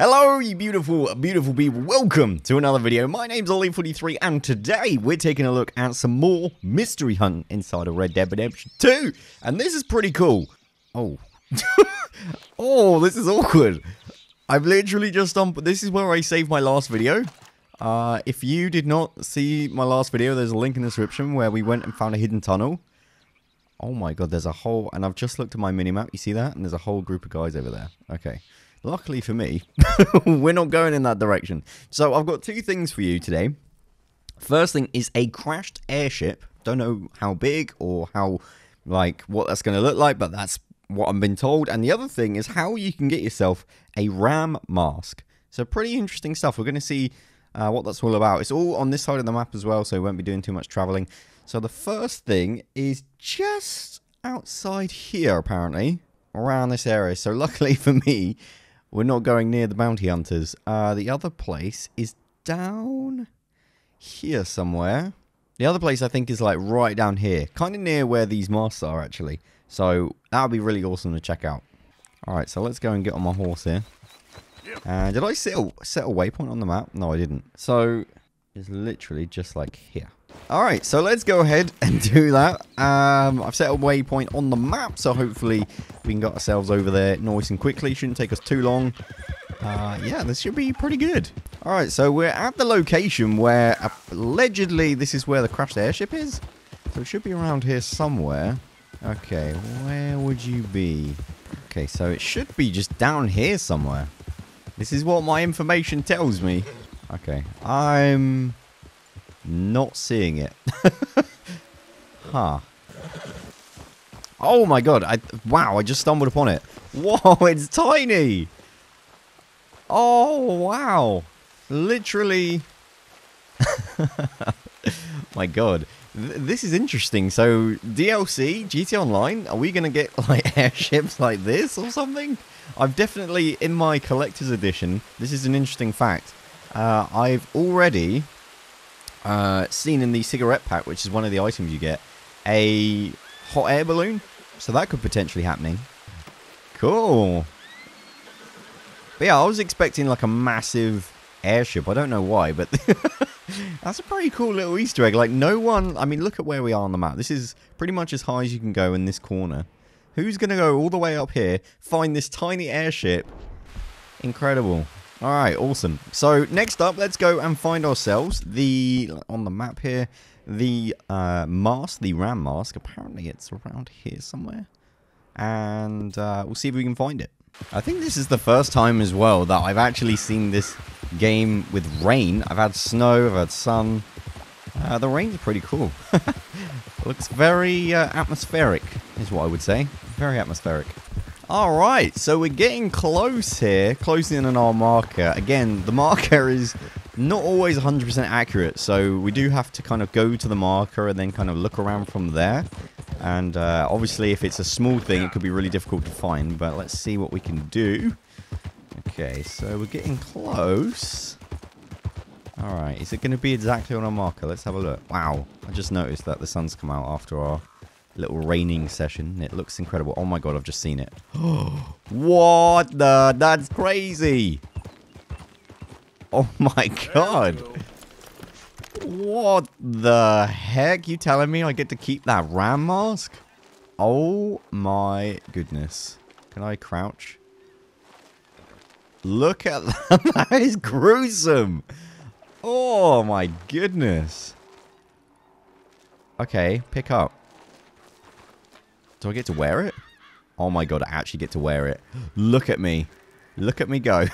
Hello, you beautiful, beautiful people. Welcome to another video. My name's Ollie43, and today we're taking a look at some more mystery hunt inside of Red Dead Redemption 2. And this is pretty cool. Oh. Oh, this is awkward. I've literally just done... This is where I saved my last video. If you did not see my last video, there's a link in the description where we went and found a hidden tunnel. Oh my god, there's a whole... And I've just looked at my minimap. You see that? And there's a whole group of guys over there. Okay. Luckily for me, we're not going in that direction. So I've got two things for you today. First thing is a crashed airship. Don't know how big or how, like, what that's going to look like, but that's what I've been told. And the other thing is how you can get yourself a ram mask. So pretty interesting stuff. We're going to see what that's all about. It's all on this side of the map as well, so we won't be doing too much traveling. So the first thing is just outside here, apparently, around this area. So luckily for me... We're not going near the bounty hunters. The other place is down here somewhere. The other place I think is like right down here. Kind of near where these masks are actually. So that would be really awesome to check out. Alright, so let's go and get on my horse here. Did I set a waypoint on the map? No, I didn't. So it's literally just like here. Alright, so let's go ahead and do that. I've set a waypoint on the map, so hopefully we can get ourselves over there nice and quickly. Shouldn't take us too long. Yeah, this should be pretty good. Alright, so we're at the location where allegedly this is where the crashed airship is. So it should be around here somewhere. Okay, where would you be? Okay, so it should be just down here somewhere. This is what my information tells me. Okay, I'm... not seeing it. Huh. Oh my god. Wow, I just stumbled upon it. Whoa, it's tiny. Oh, wow. Literally. My god. This is interesting. So, DLC, GTA Online, are we going to get like airships like this or something? I've definitely, in my collector's edition, this is an interesting fact. I've already... seen in the cigarette pack, which is one of the items you get, a hot air balloon. So that could potentially happening. Cool. But yeah, I was expecting like a massive airship. I don't know why, but that's a pretty cool little Easter egg. Like no one, I mean, look at where we are on the map. This is pretty much as high as you can go in this corner. Who's going to go all the way up here, find this tiny airship? Incredible. Alright, awesome. So, next up, let's go and find ourselves the, on the map here, the mask, the ram mask. Apparently, it's around here somewhere. And we'll see if we can find it. I think this is the first time as well that I've actually seen this game with rain. I've had snow, I've had sun. The rain's pretty cool. Looks very atmospheric, is what I would say. Very atmospheric. Alright, so we're getting close here, closing in on our marker. Again, the marker is not always 100% accurate, so we do have to kind of go to the marker and then kind of look around from there. And obviously if it's a small thing, it could be really difficult to find, but let's see what we can do. Okay, so we're getting close. Alright, is it going to be exactly on our marker? Let's have a look. Wow, I just noticed that the sun's come out after our... little raining session. It looks incredible. Oh my god, I've just seen it. What the? That's crazy. Oh my god. What the heck? You telling me I get to keep that ram mask? Oh my goodness. Can I crouch? Look at that. That is gruesome. Oh my goodness. Okay, pick up. Do I get to wear it? Oh my god, I actually get to wear it. Look at me. Look at me go.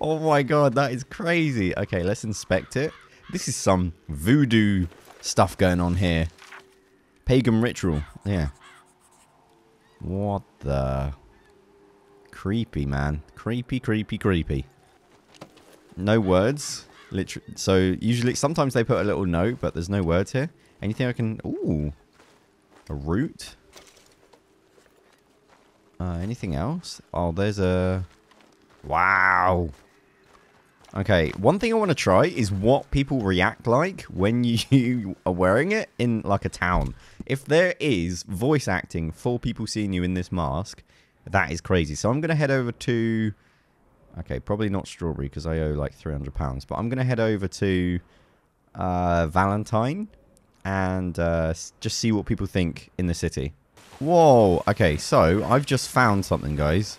Oh my god, that is crazy. Okay, let's inspect it. This is some voodoo stuff going on here. Pagan ritual. Yeah. What the... Creepy, man. Creepy, creepy, creepy. No words. Literally. So, usually, sometimes they put a little note, but there's no words here. Anything I can... Ooh. A root. Anything else? Oh, there's a... Wow. Okay, one thing I want to try is what people react like when you are wearing it in, like, a town. If there is voice acting for people seeing you in this mask, That is crazy. So I'm going to head over to... Okay, probably not Strawberry because I owe like £300. But I'm going to head over to Valentine and just see what people think in the city. Whoa. Okay, so I've just found something, guys.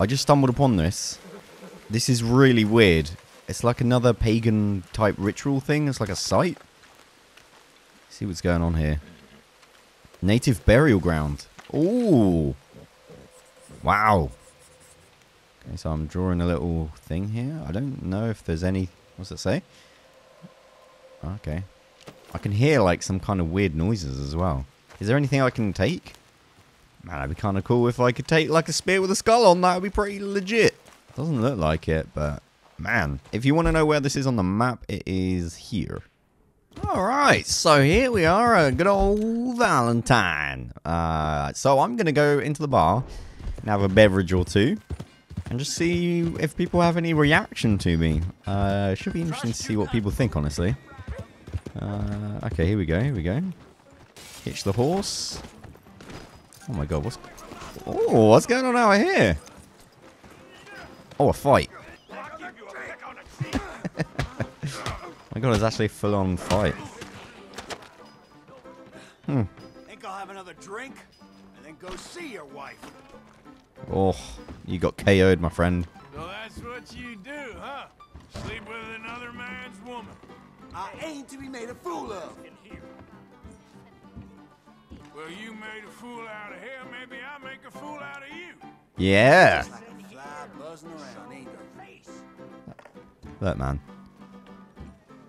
I just stumbled upon this. This is really weird. It's like another pagan type ritual thing. It's like a site. Let's see what's going on here. Native burial ground. Ooh. Wow. Okay, so I'm drawing a little thing here. I don't know if there's any... What's it say? Okay. I can hear like some kind of weird noises as well. Is there anything I can take? Man, that'd be kind of cool if I could take like a spear with a skull on. That would be pretty legit. Doesn't look like it, but... Man, if you want to know where this is on the map, it is here. Alright, so here we are, a good old Valentine. So I'm going to go into the bar and have a beverage or two. And just see if people have any reaction to me. Should be interesting to see what people think, honestly. Okay, here we go, here we go. Hitch the horse. Oh my god, what's going on out here? Oh, a fight. My god, it's actually a full-on fight. Hmm. Think I'll have another drink and then go see your wife. Oh, you got KO'd, my friend. So that's what you do, huh? Sleep with another man's woman. I ain't to be made a fool of. Well, you made a fool out of here. Maybe I make a fool out of you. Yeah. Look, man.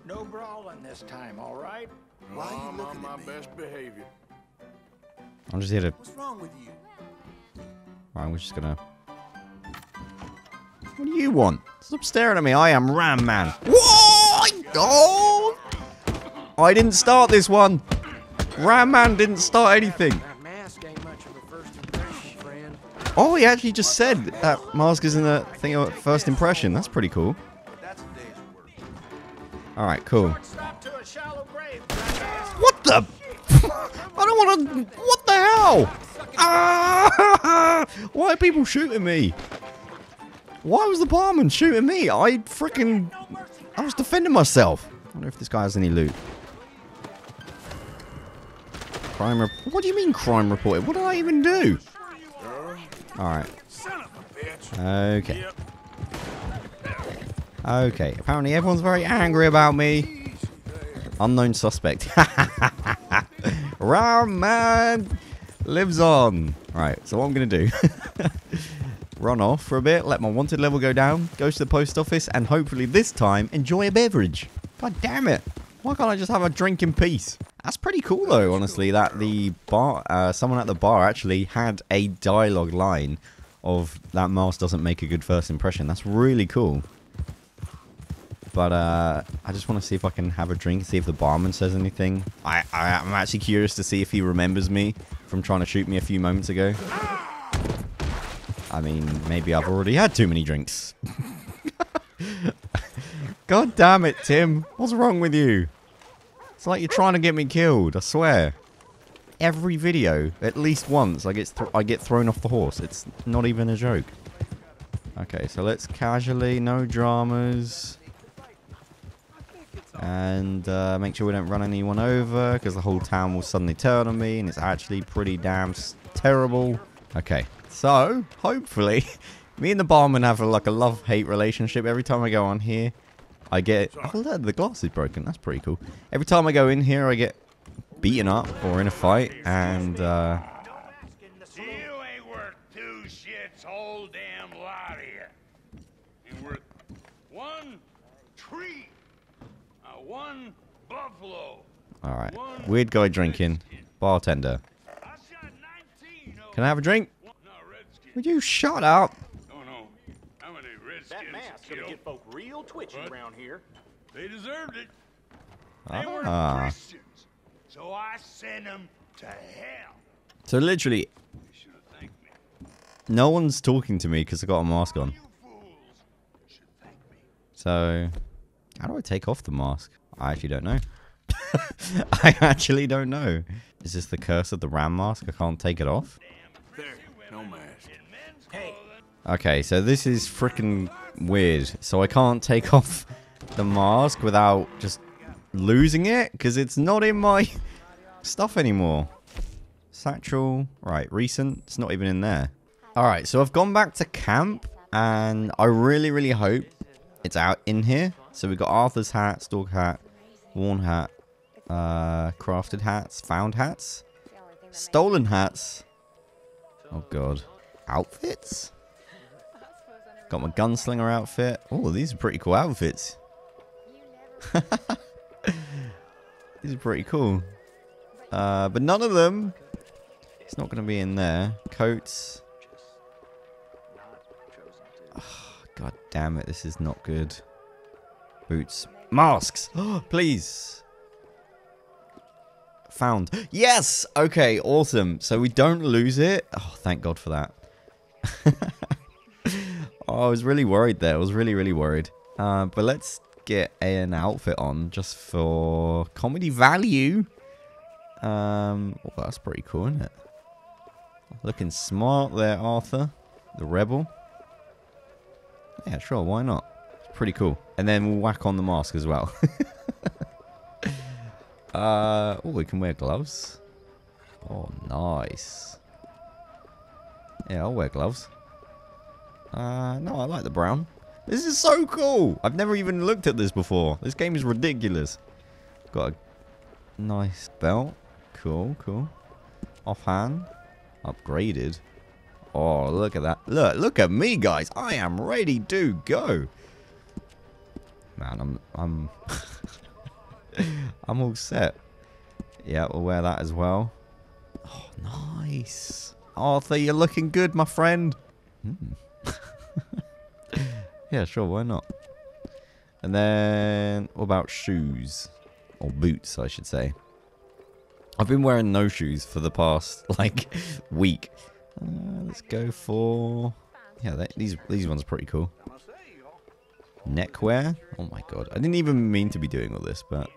No brawling this time, all right? Why are you looking at me? Best behavior. I'm just here to... What's wrong with you? Right, we're just gonna... What do you want? Stop staring at me. I am Ram Man. Whoa! Oh! I didn't start this one. Ram Man didn't start anything. Oh, he actually just said that mask isn't a thing of first impression. That's pretty cool. Alright, cool. What the? I don't want to... What the hell? Ah! Why are people shooting me? Why was the barman shooting me? I was defending myself. I wonder if this guy has any loot. What do you mean crime reported? What did I even do? Alright. Okay. Okay, apparently everyone's very angry about me. Unknown suspect. Ram Man lives on. Right, so what I'm going to do. Run off for a bit, let my wanted level go down, go to the post office, and hopefully this time enjoy a beverage. God damn it. Why can't I just have a drink in peace? That's pretty cool though, honestly, that the bar, someone at the bar actually had a dialogue line of that mask doesn't make a good first impression. That's really cool. But I just want to see if I can have a drink, see if the barman says anything. I'm actually curious to see if he remembers me from trying to shoot me a few moments ago. I mean, maybe I've already had too many drinks. God damn it, Tim. What's wrong with you? It's like you're trying to get me killed, I swear. Every video, at least once, I get thrown off the horse. It's not even a joke. Okay, so let's casually, no dramas... And make sure we don't run anyone over, because the whole town will suddenly turn on me, and it's actually pretty damn terrible. Okay, so hopefully, me and the barman have like a love-hate relationship. Every time I go on here, I get... Oh, look, the glass is broken. That's pretty cool. Every time I go in here, I get beaten up or in a fight, and... You ain't worth two shits whole damn lot of you. You're worth one tree. One buffalo. All right. One weird guy drinking. Bartender. Can I have a drink? No, would you shut up? Oh, no. How many that mask gonna get folk real twitchy around here. They deserved it. They were Christians, so I sent them to hell. So literally, no one's talking to me because I got a mask on. So. How do I take off the mask? I actually don't know. I actually don't know. Is this the curse of the Ram mask? I can't take it off? There. Hey. Okay, so this is freaking weird. So I can't take off the mask without just losing it because it's not in my stuff anymore. Satchel. Right, recent. It's not even in there. Alright, so I've gone back to camp and I really, really hope it's out in here. So we've got Arthur's hat, Stork hat, worn hat, crafted hats, found hats, stolen hats. Oh god. Outfits? Got my gunslinger outfit. Oh, these are pretty cool outfits. These are pretty cool. But none of them. It's not going to be in there. Coats. Oh, god damn it. This is not good. Boots. Masks. Oh, please. Found. Yes. Okay. Awesome. So we don't lose it. Oh, thank god for that. Oh, I was really worried there. I was really, really worried. But let's get an outfit on just for comedy value. Oh, that's pretty cool, isn't it? Looking smart there, Arthur. The rebel. Yeah, sure. Why not? It's pretty cool. And then we'll whack on the mask as well. Oh, we can wear gloves. Oh, nice. Yeah, I'll wear gloves. No, I like the brown. This is so cool. I've never even looked at this before. This game is ridiculous. Got a nice belt. Cool, cool. Offhand. Upgraded. Oh, look at that. Look, look at me, guys. I am ready to go. Man, I'm I'm all set. Yeah, we'll wear that as well. Oh, nice. Arthur, you're looking good, my friend. Hmm. Yeah, sure, why not? And then, what about shoes? Or boots, I should say. I've been wearing no shoes for the past, like, week. Let's go for... Yeah, these ones are pretty cool. Neckwear? Oh my god. I didn't even mean to be doing all this, but...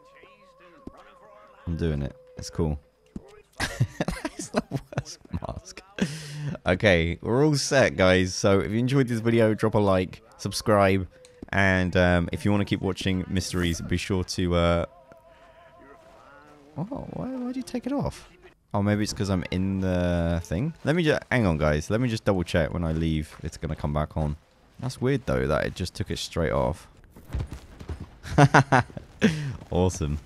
I'm doing it. It's cool. It's the worst mask. Okay, we're all set, guys. So if you enjoyed this video, drop a like, subscribe, and if you want to keep watching mysteries, be sure to oh, why do you take it off? Oh, maybe it's because I'm in the thing. Let me just hang on, guys. Let me just double check when I leave it's gonna come back on. That's weird though that it just took it straight off. Awesome.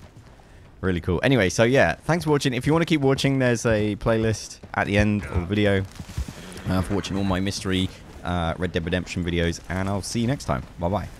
Really cool. Anyway, so yeah, thanks for watching. If you want to keep watching, there's a playlist at the end of the video for watching all my mystery Red Dead Redemption videos, and I'll see you next time. Bye-bye.